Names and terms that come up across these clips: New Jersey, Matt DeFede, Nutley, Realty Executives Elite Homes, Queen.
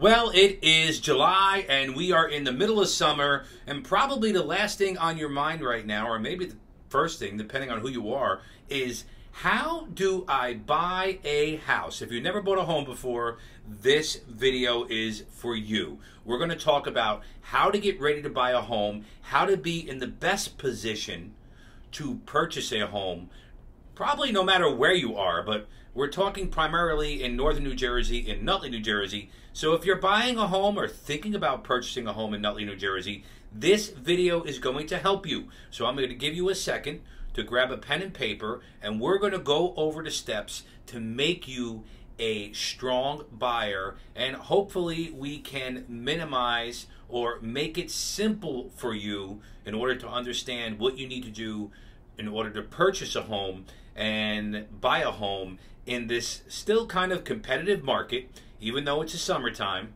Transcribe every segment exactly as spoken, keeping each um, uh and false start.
Well, it is July, and we are in the middle of summer, and probably the last thing on your mind right now, or maybe the first thing, depending on who you are, is how do I buy a house? If you've never bought a home before, this video is for you. We're going to talk about how to get ready to buy a home, how to be in the best position to purchase a home, probably no matter where you are, but we're talking primarily in northern New Jersey, in Nutley, New Jersey. So if you're buying a home or thinking about purchasing a home in Nutley, New Jersey, this video is going to help you. So I'm going to give you a second to grab a pen and paper, and we're going to go over the steps to make you a strong buyer, and hopefully we can minimize or make it simple for you in order to understand what you need to do in order to purchase a home and buy a home in this still kind of competitive market, even though it's the summertime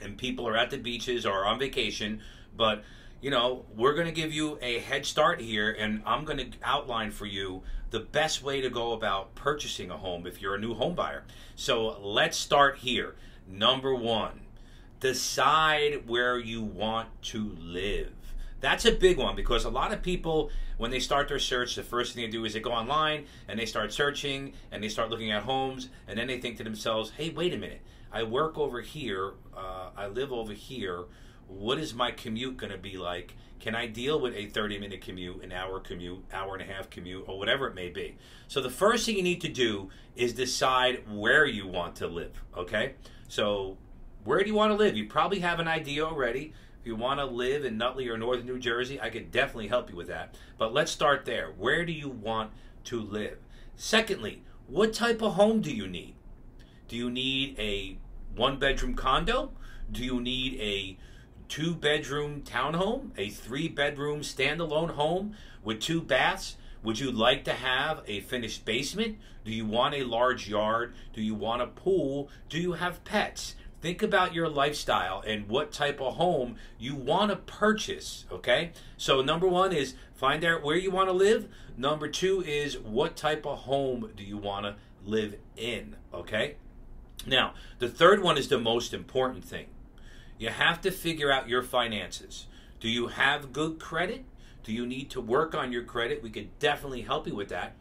and people are at the beaches or on vacation. But, you know, we're going to give you a head start here, and I'm going to outline for you the best way to go about purchasing a home if you're a new home buyer. So let's start here. Number one, decide where you want to live. That's a big one, because a lot of people, when they start their search, the first thing they do is they go online and they start searching and they start looking at homes, and then they think to themselves, hey, wait a minute, I work over here, uh, I live over here, what is my commute going to be like? Can I deal with a thirty minute commute, an hour commute, hour and a half commute, or whatever it may be? So the first thing you need to do is decide where you want to live, okay? So where do you want to live? You probably have an idea already. If you want to live in Nutley or northern New Jersey, I could definitely help you with that. But let's start there. Where do you want to live? Secondly, what type of home do you need? Do you need a one-bedroom condo? Do you need a two-bedroom townhome? A three-bedroom standalone home with two baths? Would you like to have a finished basement? Do you want a large yard? Do you want a pool? Do you have pets? Think about your lifestyle and what type of home you want to purchase, okay? So number one is find out where you want to live. Number two is what type of home do you want to live in, okay? Now, the third one is the most important thing. You have to figure out your finances. Do you have good credit? Do you need to work on your credit? We could definitely help you with that.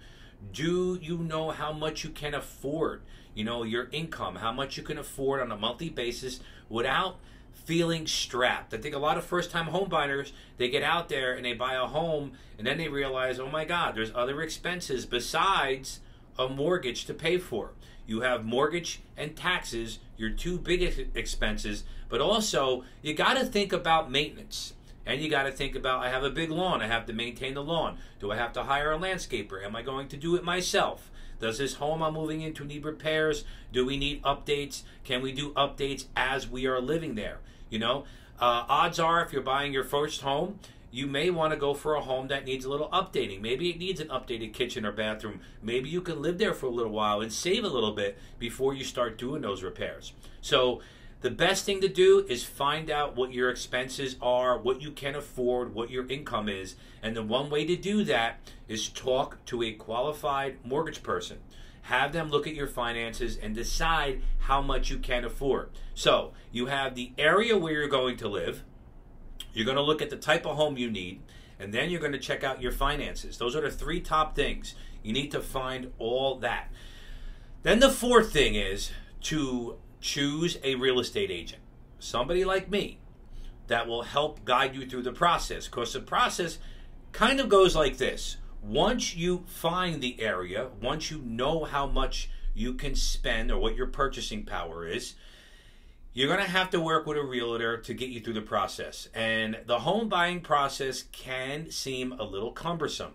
Do you know how much you can afford? You know, your income, how much you can afford on a monthly basis without feeling strapped. I think a lot of first-time home buyers, they get out there and they buy a home, and then they realize, oh my God, there's other expenses besides a mortgage to pay for. You have mortgage and taxes, your two biggest expenses, but also you got to think about maintenance. And you got to think about, I have a big lawn, I have to maintain the lawn. Do I have to hire a landscaper? Am I going to do it myself? Does this home I'm moving into need repairs? Do we need updates? Can we do updates as we are living there? You know, uh, odds are if you're buying your first home, you may want to go for a home that needs a little updating. Maybe it needs an updated kitchen or bathroom. Maybe you can live there for a little while and save a little bit before you start doing those repairs. So the best thing to do is find out what your expenses are, what you can afford, what your income is. And the one way to do that is talk to a qualified mortgage person. Have them look at your finances and decide how much you can afford. So you have the area where you're going to live. You're going to look at the type of home you need. And then you're going to check out your finances. Those are the three top things. You need to find all that. Then the fourth thing is to choose a real estate agent, somebody like me, that will help guide you through the process, because the process kind of goes like this. Once you find the area, once you know how much you can spend or what your purchasing power is, you're going to have to work with a realtor to get you through the process. And the home buying process can seem a little cumbersome.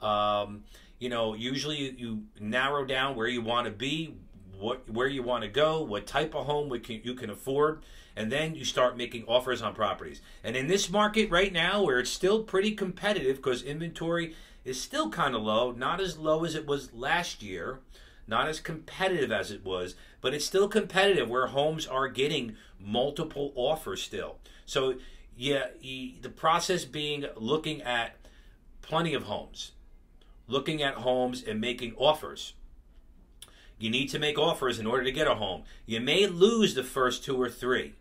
Um, you know, usually you, you narrow down where you want to be, What, where you want to go, what type of home we can, you can afford, and then you start making offers on properties. And in this market right now, where it's still pretty competitive because inventory is still kind of low, not as low as it was last year, not as competitive as it was, but it's still competitive where homes are getting multiple offers still. So yeah, the process being looking at plenty of homes, looking at homes and making offers. You need to make offers in order to get a home. You may lose the first two or three.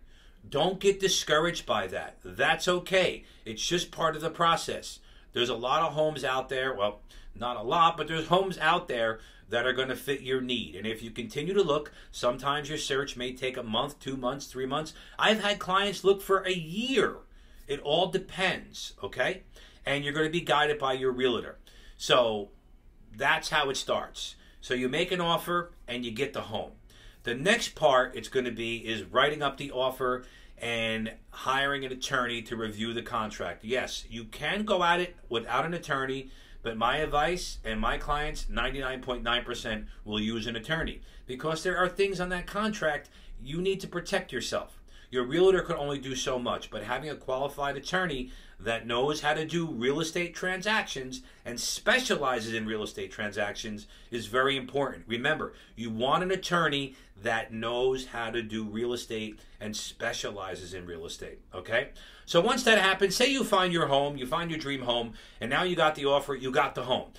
Don't get discouraged by that. That's okay. It's just part of the process. There's a lot of homes out there. Well, not a lot, but there's homes out there that are going to fit your need. And if you continue to look, sometimes your search may take a month, two months, three months. I've had clients look for a year. It all depends, okay? And you're going to be guided by your realtor. So that's how it starts. So you make an offer and you get the home. The next part it's going to be is writing up the offer and hiring an attorney to review the contract. Yes, you can go at it without an attorney, but my advice and my clients, ninety-nine point nine percent will use an attorney because there are things on that contract you need to protect yourself. Your realtor can only do so much, but having a qualified attorney that knows how to do real estate transactions and specializes in real estate transactions is very important. Remember, you want an attorney that knows how to do real estate and specializes in real estate, okay? So once that happens, say you find your home, you find your dream home, and now you got the offer, you got the home.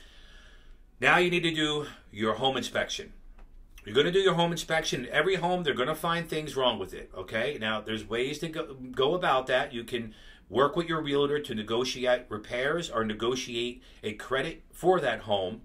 Now you need to do your home inspection. You're going to do your home inspection. Every home, they're going to find things wrong with it, okay? Now, there's ways to go, go about that. You can work with your realtor to negotiate repairs or negotiate a credit for that home.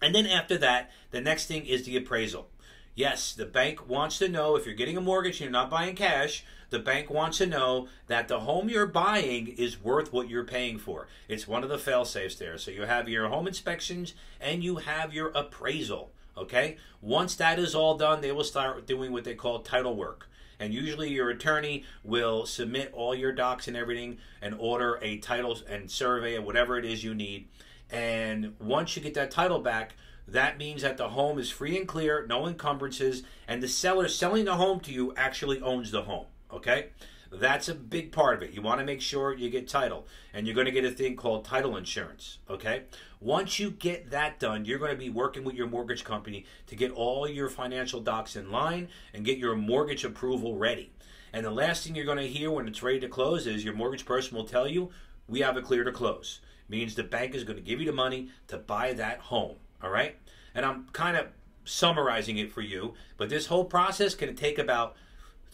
And then after that, the next thing is the appraisal. Yes, the bank wants to know, if you're getting a mortgage and you're not buying cash, the bank wants to know that the home you're buying is worth what you're paying for. It's one of the fail-safes there. So you have your home inspections and you have your appraisal. Okay, once that is all done, they will start doing what they call title work. And usually your attorney will submit all your docs and everything and order a title and survey or whatever it is you need. And once you get that title back, that means that the home is free and clear, no encumbrances, and the seller selling the home to you actually owns the home. Okay, that's a big part of it. You want to make sure you get title, and you're going to get a thing called title insurance, okay? Once you get that done, you're going to be working with your mortgage company to get all your financial docs in line and get your mortgage approval ready. And the last thing you're going to hear when it's ready to close is your mortgage person will tell you, we have it clear to close. It means the bank is going to give you the money to buy that home, all right? And I'm kind of summarizing it for you, but this whole process can take about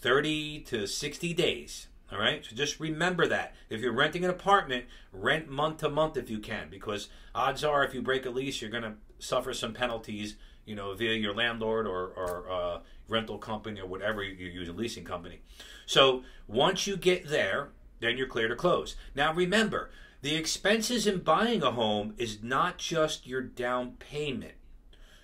thirty to sixty days, all right? So just remember that. If you're renting an apartment, rent month to month if you can, because odds are if you break a lease, you're gonna suffer some penalties, you know, via your landlord or, or uh, rental company or whatever you use, a leasing company. So once you get there, then you're clear to close. Now remember, the expenses in buying a home is not just your down payment.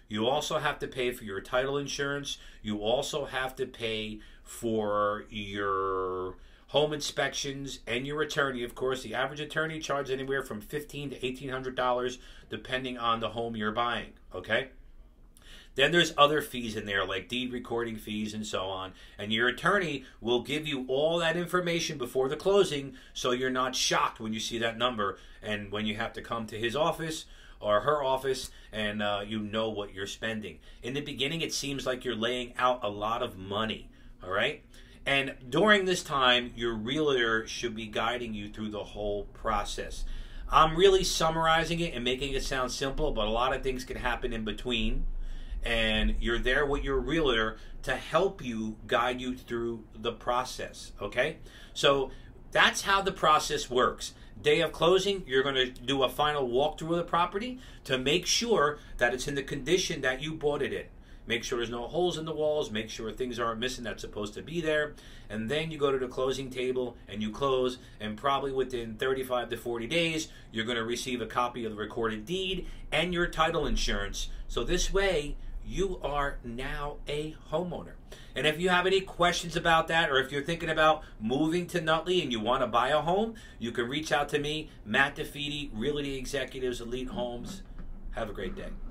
You also have to pay for your title insurance. You also have to pay for your home inspections and your attorney. Of course, the average attorney charges anywhere from fifteen hundred to eighteen hundred dollars depending on the home you're buying, okay? Then there's other fees in there like deed recording fees and so on. And your attorney will give you all that information before the closing so you're not shocked when you see that number and when you have to come to his office or her office and uh, you know what you're spending. In the beginning, it seems like you're laying out a lot of money, all right? And during this time, your realtor should be guiding you through the whole process. I'm really summarizing it and making it sound simple, but a lot of things can happen in between. And you're there with your realtor to help you, guide you through the process, okay? So that's how the process works. Day of closing, you're going to do a final walkthrough of the property to make sure that it's in the condition that you bought it in. Make sure there's no holes in the walls. Make sure things aren't missing that's supposed to be there. And then you go to the closing table and you close. And probably within thirty-five to forty days, you're going to receive a copy of the recorded deed and your title insurance. So this way, you are now a homeowner. And if you have any questions about that, or if you're thinking about moving to Nutley and you want to buy a home, you can reach out to me, Matt DeFede, Realty Executives Elite Homes. Have a great day.